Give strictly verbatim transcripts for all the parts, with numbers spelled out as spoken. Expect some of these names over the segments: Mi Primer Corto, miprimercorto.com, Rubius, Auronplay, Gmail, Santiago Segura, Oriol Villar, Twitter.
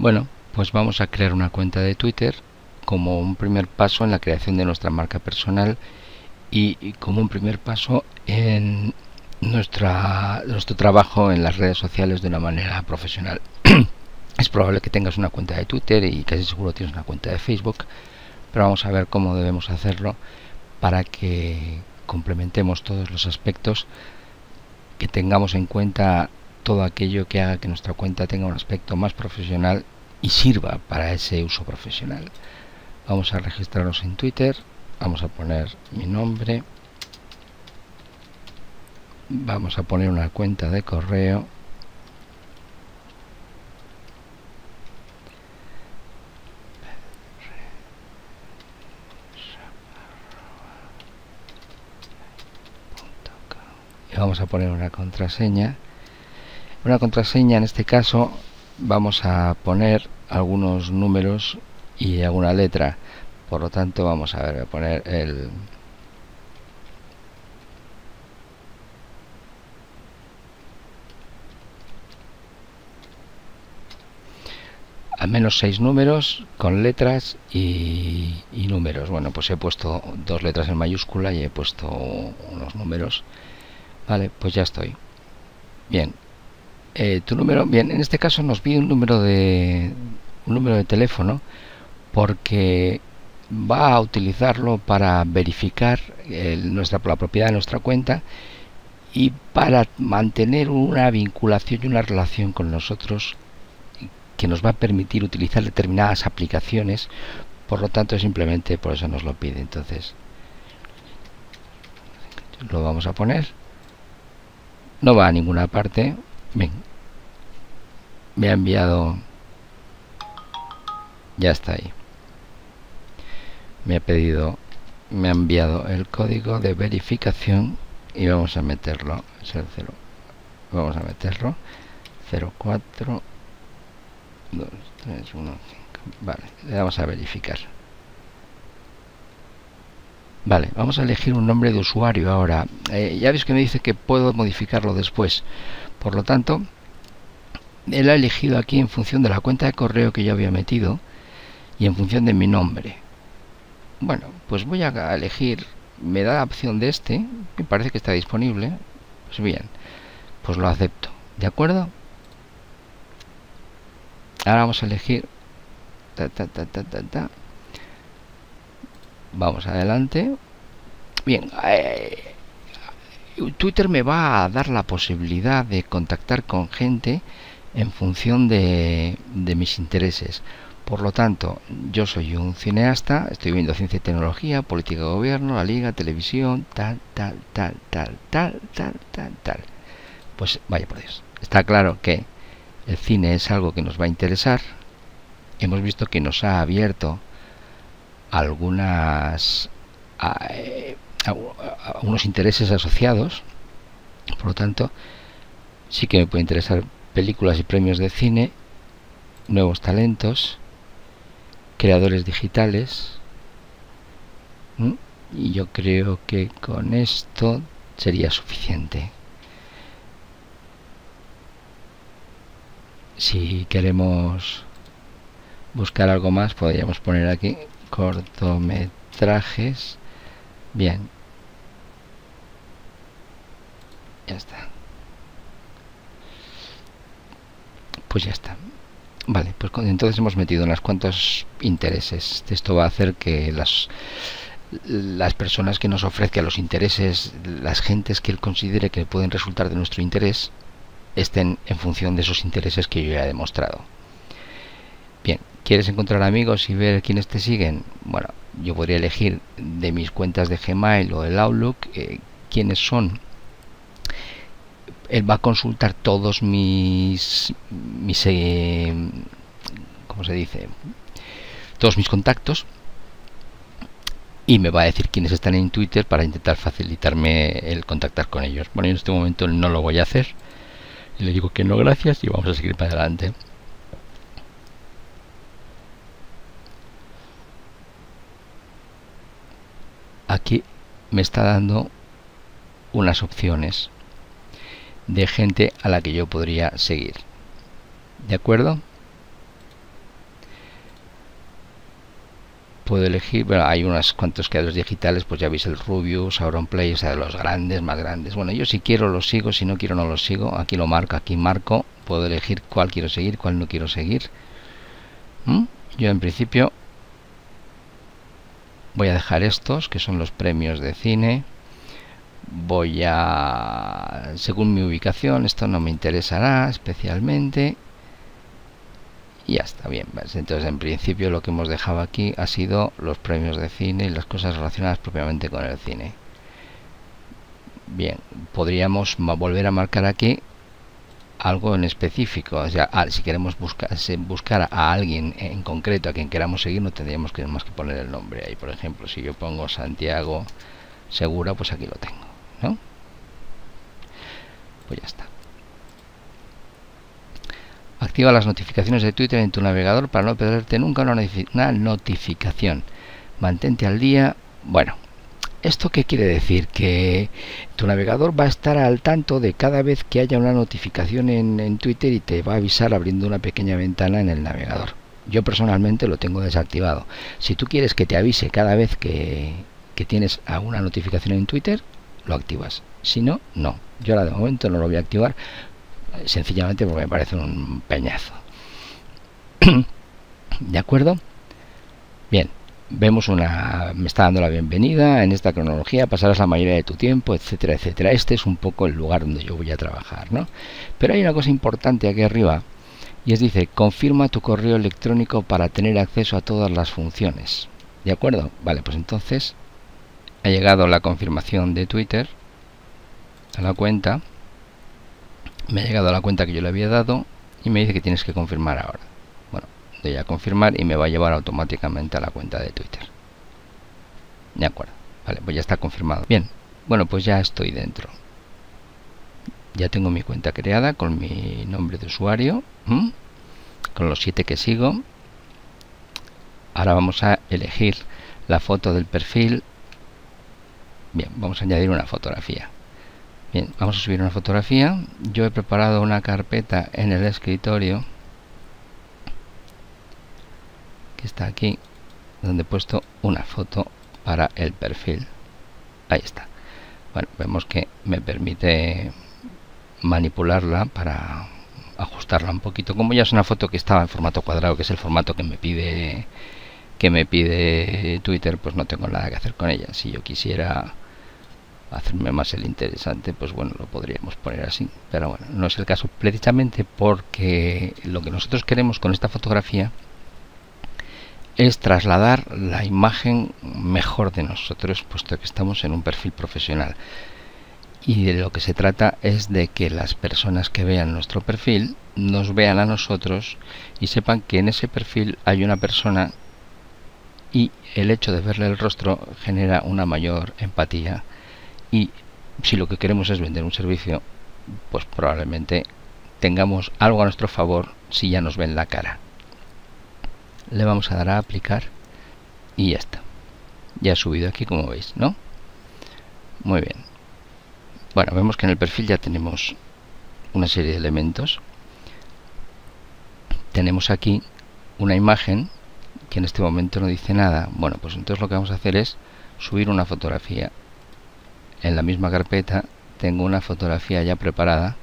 Bueno, pues vamos a crear una cuenta de Twitter como un primer paso en la creación de nuestra marca personal y, y como un primer paso en nuestra, nuestro trabajo en las redes sociales de una manera profesional. Es probable que tengas una cuenta de Twitter y casi seguro tienes una cuenta de Facebook, pero vamos a ver cómo debemos hacerlo para que complementemos todos los aspectos, que tengamos en cuenta todo aquello que haga que nuestra cuenta tenga un aspecto más profesional y sirva para ese uso profesional. Vamos a registrarnos en Twitter, vamos a poner mi nombre, vamos a poner una cuenta de correo, vamos a poner una contraseña. Una contraseña en este caso vamos a poner algunos números y alguna letra, por lo tanto vamos a ver, voy a poner el al menos seis números con letras y, y números. Bueno, pues he puesto dos letras en mayúscula y he puesto unos números. Vale, pues ya estoy. Bien, eh, tu número, bien, en este caso nos pide un número de un número de teléfono porque va a utilizarlo para verificar el, nuestra, la propiedad de nuestra cuenta y para mantener una vinculación y una relación con nosotros que nos va a permitir utilizar determinadas aplicaciones. Por lo tanto, simplemente por eso nos lo pide. Entonces, lo vamos a poner. No va a ninguna parte. Bien. Me ha enviado. Ya está ahí. Me ha pedido. Me ha enviado el código de verificación. Y vamos a meterlo. Es el cero. Vamos a meterlo. cero cuatro dos tres uno cinco. Vale. Le damos a verificar. Vale, vamos a elegir un nombre de usuario ahora. Eh, ya veis que me dice que puedo modificarlo después. Por lo tanto, él ha elegido aquí en función de la cuenta de correo que yo había metido y en función de mi nombre. Bueno, pues voy a elegir, me da la opción de este, me parece que está disponible. Pues bien, pues lo acepto. ¿De acuerdo? Ahora vamos a elegir... Ta, ta, ta, ta, ta, ta. Vamos adelante. Bien, eh, Twitter me va a dar la posibilidad de contactar con gente en función de, de mis intereses. Por lo tanto, yo soy un cineasta, estoy viendo ciencia y tecnología, política de gobierno, la liga, televisión, tal, tal, tal, tal, tal, tal, tal, tal. Pues vaya por Dios. Está claro que el cine es algo que nos va a interesar. Hemos visto que nos ha abierto algunas eh, algunos intereses asociados, por lo tanto sí que me puede interesar películas y premios de cine, nuevos talentos, creadores digitales. ¿Mm? Y yo creo que con esto sería suficiente. Si queremos buscar algo más, podríamos poner aquí cortometrajes. Bien, ya está. Pues ya está. Vale, pues entonces hemos metido unos cuantos intereses. Esto va a hacer que las las personas que nos ofrezcan los intereses, las gentes que él considere que pueden resultar de nuestro interés, estén en función de esos intereses que yo ya he demostrado. Bien, ¿quieres encontrar amigos y ver quiénes te siguen? Bueno, yo podría elegir de mis cuentas de Gmail o el Outlook eh, quiénes son. Él va a consultar todos mis, mis eh, ¿cómo se dice? Todos mis contactos y me va a decir quiénes están en Twitter para intentar facilitarme el contactar con ellos. Bueno, yo en este momento no lo voy a hacer. Le digo que no, gracias, y vamos a seguir para adelante. Aquí me está dando unas opciones de gente a la que yo podría seguir. ¿De acuerdo? puedo elegir, bueno, hay unos cuantos creadores digitales, pues ya veis el Rubius, Auronplay, o sea, de los grandes, más grandes. Bueno, yo si quiero los sigo, si no quiero no los sigo, aquí lo marco, aquí marco, puedo elegir cuál quiero seguir, cuál no quiero seguir. ¿Mm? Yo en principio voy a dejar estos, que son los premios de cine. Voy a, según mi ubicación, esto no me interesará especialmente. Y ya está bien. Entonces, en principio, lo que hemos dejado aquí ha sido los premios de cine y las cosas relacionadas propiamente con el cine. Bien, podríamos volver a marcar aquí algo en específico. O sea, si queremos buscar, buscar a alguien en concreto, a quien queramos seguir, no tendríamos que más que poner el nombre ahí. Por ejemplo, si yo pongo Santiago Segura, pues aquí lo tengo, ¿no? Pues ya está. Activa las notificaciones de Twitter en tu navegador para no perderte nunca una, notific una notificación. Mantente al día. Bueno, ¿esto qué quiere decir? Que tu navegador va a estar al tanto de cada vez que haya una notificación en, en Twitter y te va a avisar abriendo una pequeña ventana en el navegador. Yo personalmente lo tengo desactivado. Si tú quieres que te avise cada vez que, que tienes alguna notificación en Twitter, lo activas. Si no, no. Yo ahora de momento no lo voy a activar, sencillamente porque me parece un peñazo. ¿De acuerdo? Bien, vemos una... me está dando la bienvenida. En esta cronología pasarás la mayoría de tu tiempo, etcétera, etcétera. Este es un poco el lugar donde yo voy a trabajar, ¿no? Pero hay una cosa importante aquí arriba, y es, dice, confirma tu correo electrónico para tener acceso a todas las funciones. ¿De acuerdo? Vale, pues entonces ha llegado la confirmación de Twitter a la cuenta. Me ha llegado a la cuenta que yo le había dado y me dice que tienes que confirmar ahora. Bueno, doy a confirmar y me va a llevar automáticamente a la cuenta de Twitter. De acuerdo, vale, pues ya está confirmado. Bien, bueno, pues ya estoy dentro. Ya tengo mi cuenta creada con mi nombre de usuario, ¿m? Con los siete que sigo. Ahora vamos a elegir la foto del perfil. Bien, vamos a añadir una fotografía. Bien, vamos a subir una fotografía. Yo he preparado una carpeta en el escritorio que está aquí, donde he puesto una foto para el perfil. Ahí está. Bueno, vemos que me permite manipularla para ajustarla un poquito. Como ya es una foto que estaba en formato cuadrado, que es el formato que me pide que me pide Twitter, pues no tengo nada que hacer con ella. Si yo quisiera hacerme más el interesante, pues bueno, lo podríamos poner así, pero bueno, no es el caso, precisamente porque lo que nosotros queremos con esta fotografía es trasladar la imagen mejor de nosotros, puesto que estamos en un perfil profesional, y de lo que se trata es de que las personas que vean nuestro perfil nos vean a nosotros y sepan que en ese perfil hay una persona, y el hecho de verle el rostro genera una mayor empatía. Y si lo que queremos es vender un servicio, pues probablemente tengamos algo a nuestro favor si ya nos ven la cara. Le vamos a dar a aplicar y ya está. Ya ha subido aquí, como veis, ¿no? Muy bien. Bueno, vemos que en el perfil ya tenemos una serie de elementos. Tenemos aquí una imagen que en este momento no dice nada. Bueno, pues entonces lo que vamos a hacer es subir una fotografía. En la misma carpeta tengo una fotografía ya preparada,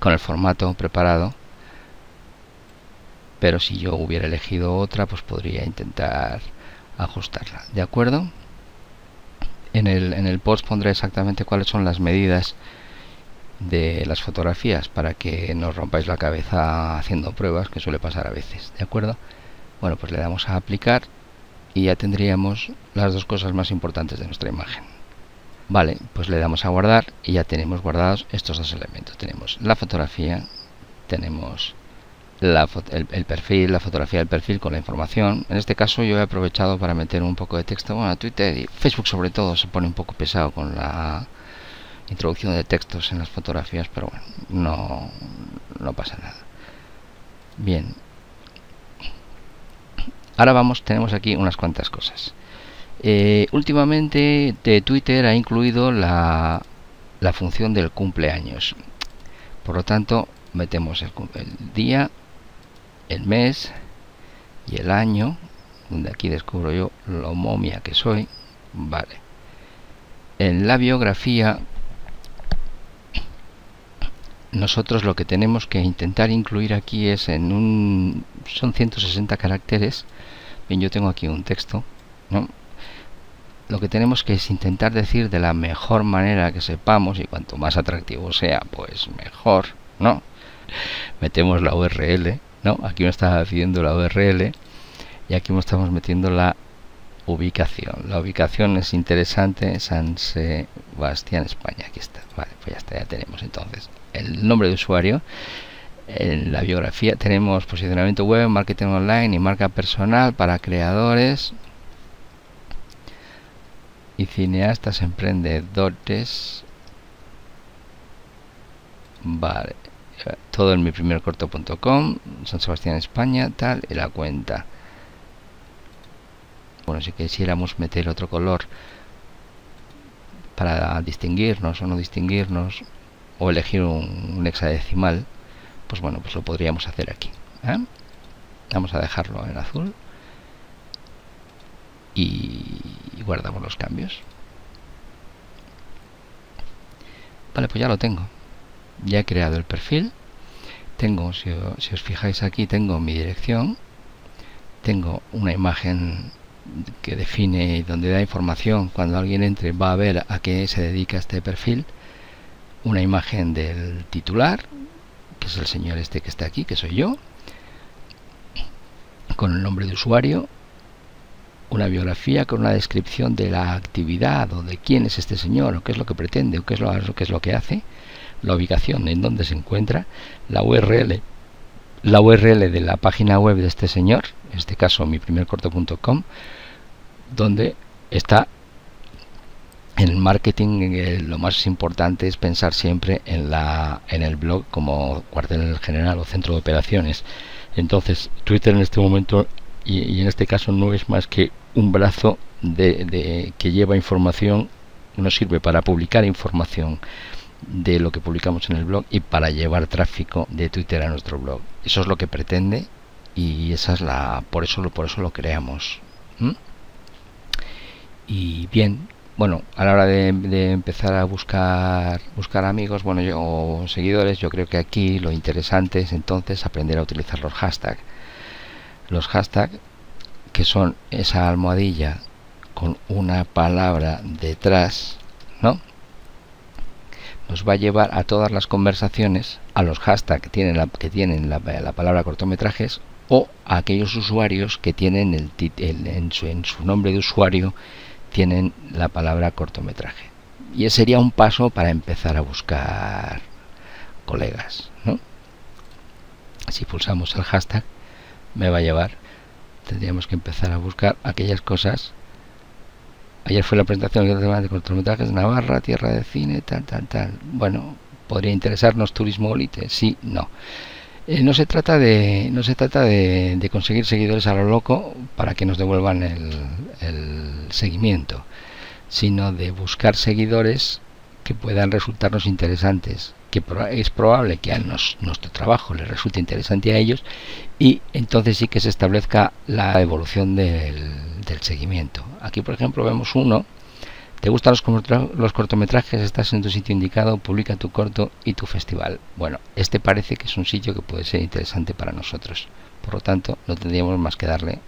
con el formato preparado, pero si yo hubiera elegido otra, pues podría intentar ajustarla. ¿De acuerdo? En el, en el post pondré exactamente cuáles son las medidas de las fotografías para que no os rompáis la cabeza haciendo pruebas, que suele pasar a veces. ¿De acuerdo? Bueno, pues le damos a aplicar y ya tendríamos las dos cosas más importantes de nuestra imagen. Vale, pues le damos a guardar y ya tenemos guardados estos dos elementos. Tenemos la fotografía, tenemos la foto, el, el perfil, la fotografía del perfil con la información. En este caso yo he aprovechado para meter un poco de texto. Bueno, Twitter y Facebook sobre todo se pone un poco pesado con la introducción de textos en las fotografías, pero bueno, no, no pasa nada. Bien. Ahora vamos, tenemos aquí unas cuantas cosas. Eh, últimamente de Twitter ha incluido la, la función del cumpleaños. Por lo tanto, metemos el, el día, el mes y el año, donde aquí descubro yo lo momia que soy. Vale. En la biografía nosotros lo que tenemos que intentar incluir aquí es en un... son ciento sesenta caracteres. Bien, yo tengo aquí un texto, ¿no? Lo que tenemos que es intentar decir de la mejor manera que sepamos, y cuanto más atractivo sea, pues mejor, ¿no? Metemos la U R L, ¿no? Aquí me está pidiendo la U R L y aquí me estamos metiendo la ubicación. La ubicación es interesante, San Sebastián, España, aquí está. Vale, pues ya está, ya tenemos entonces el nombre de usuario. En la biografía tenemos posicionamiento web, marketing online y marca personal para creadores y cineastas emprendedores. Vale, todo en mi primer corto punto com, San Sebastián, España, tal, y la cuenta. Bueno, si quisiéramos meter otro color para distinguirnos o no distinguirnos, o elegir un, un hexadecimal, pues bueno, pues lo podríamos hacer aquí, ¿eh? Vamos a dejarlo en azul y guardamos los cambios. Vale, pues ya lo tengo. Ya he creado el perfil. Tengo, si os, si os fijáis aquí, tengo mi dirección. Tengo una imagen que define, donde da información, cuando alguien entre va a ver a qué se dedica este perfil, una imagen del titular, que es el señor este que está aquí, que soy yo, con el nombre de usuario, una biografía con una descripción de la actividad o de quién es este señor, o qué es lo que pretende, o qué es lo, qué es lo que hace, la ubicación en donde se encuentra, la U R L, la U R L de la página web de este señor, en este caso mi primer corto punto com, donde está el marketing. Eh, lo más importante es pensar siempre en, la, en el blog como cuartel general o centro de operaciones. Entonces Twitter en este momento y, y en este caso no es más que un brazo de, de, que lleva información, nos sirve para publicar información de lo que publicamos en el blog y para llevar tráfico de Twitter a nuestro blog. Eso es lo que pretende y esa es la por eso por eso lo creamos. ¿Mm? Y bien, bueno, a la hora de, de empezar a buscar buscar amigos, bueno, yo o seguidores, yo creo que aquí lo interesante es entonces aprender a utilizar los hashtags. Los hashtags, que son esa almohadilla con una palabra detrás, ¿no? Nos va a llevar a todas las conversaciones, a los hashtags que tienen la, que tienen la, la palabra cortometrajes, o a aquellos usuarios que tienen el, el en, su, en su nombre de usuario tienen la palabra cortometraje. Y ese sería un paso para empezar a buscar colegas, ¿no? Si pulsamos el hashtag me va a llevar, tendríamos que empezar a buscar aquellas cosas. Ayer fue la presentación de cortometrajes de Navarra, tierra de cine, tal, tal, tal. Bueno, podría interesarnos turismo élite, sí, no. Eh, no se trata de no se trata de, de conseguir seguidores a lo loco para que nos devuelvan el, el seguimiento, sino de buscar seguidores que puedan resultarnos interesantes, que es probable que a nos, nuestro trabajo les resulte interesante a ellos, y entonces sí que se establezca la evolución del, del seguimiento. Aquí, por ejemplo, vemos uno. ¿Te gustan los, los cortometrajes? Estás en tu sitio indicado, publica tu corto y tu festival. Bueno, este parece que es un sitio que puede ser interesante para nosotros. Por lo tanto, no tendríamos más que darle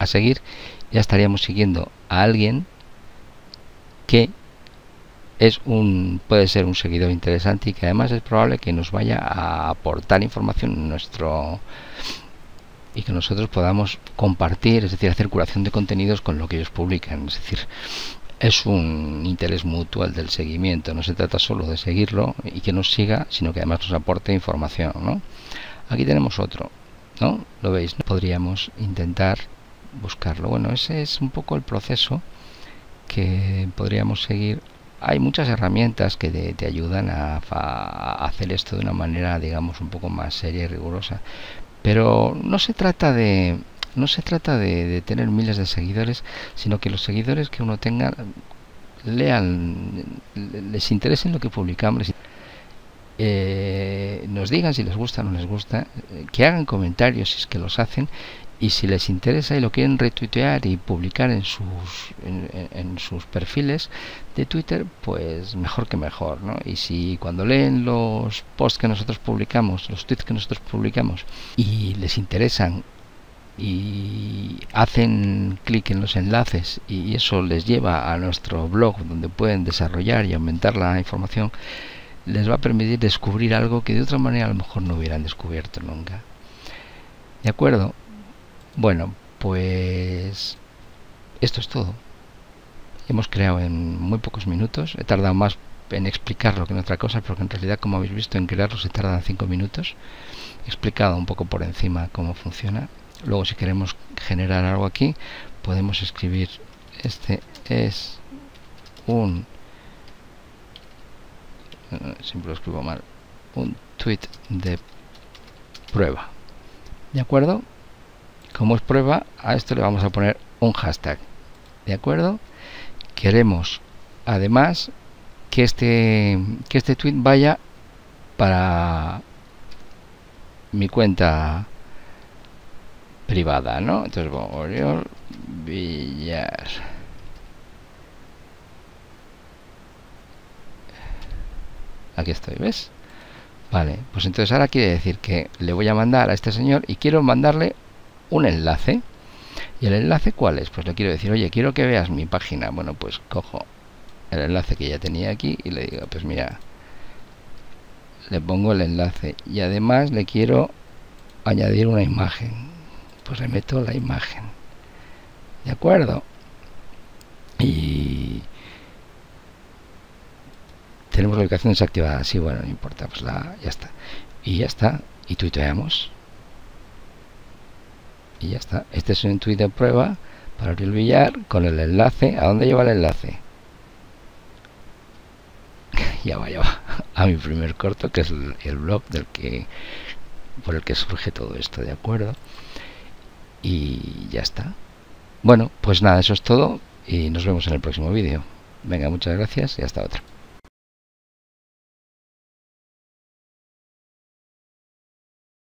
a seguir. Ya estaríamos siguiendo a alguien que es un puede ser un seguidor interesante y que además es probable que nos vaya a aportar información en nuestro y que nosotros podamos compartir, es decir, hacer curación de contenidos con lo que ellos publican. Es decir, es un interés mutuo el del seguimiento. No se trata solo de seguirlo y que nos siga, sino que además nos aporte información, ¿no? Aquí tenemos otro, ¿no? Lo veis, ¿no? Podríamos intentar buscarlo. Bueno, ese es un poco el proceso que podríamos seguir. Hay muchas herramientas que te, te ayudan a, a hacer esto de una manera, digamos, un poco más seria y rigurosa. Pero no se trata de no se trata de, de tener miles de seguidores, sino que los seguidores que uno tenga lean, les interesen lo que publicamos eh, nos digan si les gusta o no les gusta, que hagan comentarios si es que los hacen, y si les interesa y lo quieren retuitear y publicar en sus, en, en sus perfiles de Twitter, pues mejor que mejor, ¿no? Y si cuando leen los posts que nosotros publicamos, los tweets que nosotros publicamos, y les interesan y hacen clic en los enlaces y eso les lleva a nuestro blog, donde pueden desarrollar y aumentar la información, les va a permitir descubrir algo que de otra manera a lo mejor no hubieran descubierto nunca. ¿De acuerdo? Bueno, pues esto es todo. Hemos creado en muy pocos minutos. He tardado más en explicarlo que en otra cosa, porque en realidad, como habéis visto, en crearlo se tardan cinco minutos. He explicado un poco por encima cómo funciona. Luego, si queremos generar algo aquí, podemos escribir: este es un, siempre lo escribo mal, un tweet de prueba. ¿De acuerdo? Como es prueba, a esto le vamos a poner un hashtag. ¿De acuerdo? Queremos además que este, que este tweet vaya para mi cuenta privada, ¿no? Entonces, bueno, Oriol Villar. Aquí estoy, ¿ves? Vale, pues entonces ahora quiere decir que le voy a mandar a este señor y quiero mandarle un enlace. ¿Y el enlace cuál es? Pues le quiero decir: oye, quiero que veas mi página. Bueno, pues cojo el enlace que ya tenía aquí y le digo: pues mira, le pongo el enlace y además le quiero añadir una imagen. Pues le meto la imagen, ¿de acuerdo? Y tenemos la ubicación desactivada, sí, bueno, no importa, pues la, ya está, y ya está, y tuiteamos, y ya está. Este es un tuit de prueba para Oriol Villar con el enlace. ¿A dónde lleva el enlace? Ya va, ya va, a mi primer corto, que es el, el blog del que, por el que surge todo esto, ¿de acuerdo? Y ya está. Bueno, pues nada, eso es todo y nos vemos en el próximo vídeo. Venga, muchas gracias y hasta otra.